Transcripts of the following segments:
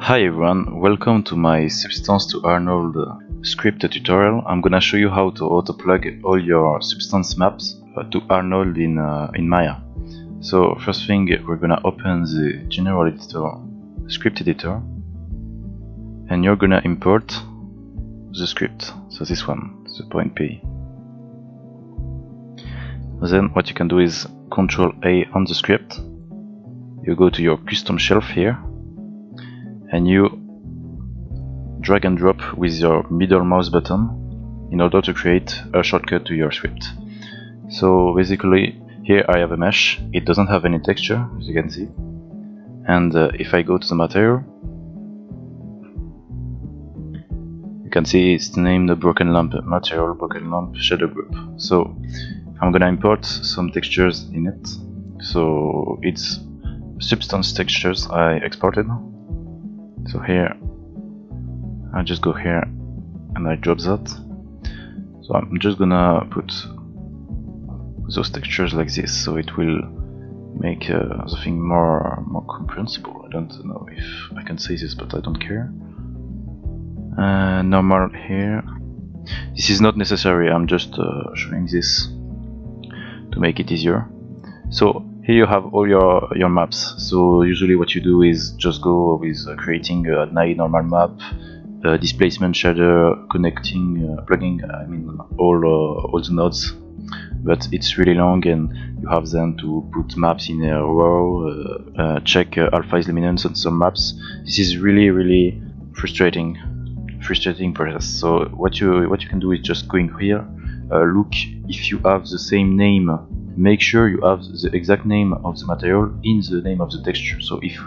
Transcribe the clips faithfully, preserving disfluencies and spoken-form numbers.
Hi everyone, welcome to my Substance to Arnold script tutorial. I'm gonna show you how to autoplug all your substance maps to Arnold in, uh, in Maya. So first thing, we're gonna open the general editor, script editor, and you're gonna import the script, so this one, the point P. Then what you can do is control A on the script, you go to your custom shelf here, and you drag and drop with your middle mouse button in order to create a shortcut to your script. So basically here I have a mesh, it doesn't have any texture as you can see, and uh, if I go to the material, you can see it's named the broken lamp material, broken lamp shadow group. So I'm gonna import some textures in it, so it's substance textures I exported. So here, I just go here and I drop that. So I'm just gonna put those textures like this, so it will make uh, the thing more more comprehensible. I don't know if I can say this, but I don't care. Uh, normal here. This is not necessary. I'm just uh, showing this to make it easier. So. Here you have all your, your maps, so usually what you do is just go with uh, creating a naive normal map, uh, displacement shader, connecting, uh, plugging, I mean all, uh, all the nodes, but it's really long and you have then to put maps in a row, uh, uh, check uh, alpha is luminance on some maps. This is really really frustrating, frustrating process, so what you, what you can do is just going here, uh, look if you have the same name. Make sure you have the exact name of the material in the name of the texture. So if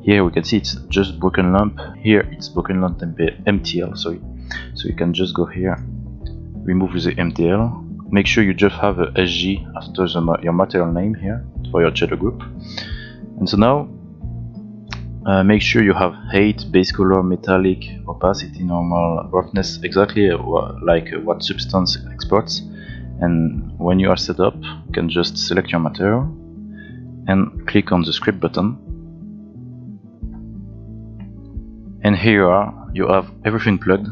here we can see it's just broken lamp, here it's broken lamp M T L, sorry. So you can just go here, remove the M T L, make sure you just have a S G after the, your material name here for your shadow group. And so now uh, make sure you have height, base color, metallic, opacity, normal, roughness, exactly like what substance exports. And when you are set up, you can just select your material and click on the script button. And here you are, you have everything plugged.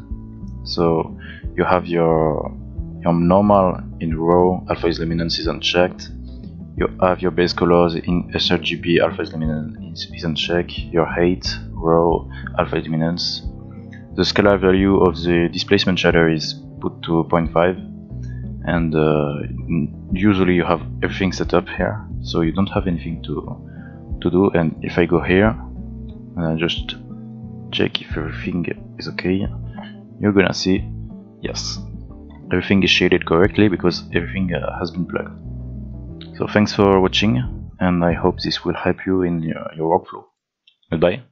So you have your, your normal in row, alpha is luminance is unchecked. You have your base colors in S R G B, alpha is luminance is unchecked. Your height, row, alpha is luminance. The scalar value of the displacement shader is put to zero point five. And uh, usually you have everything set up here, so you don't have anything to to do. And if I go here and I just check if everything is okay, you're gonna see yes, everything is shaded correctly because everything uh, has been plugged. So thanks for watching, and I hope this will help you in your, your workflow. Goodbye.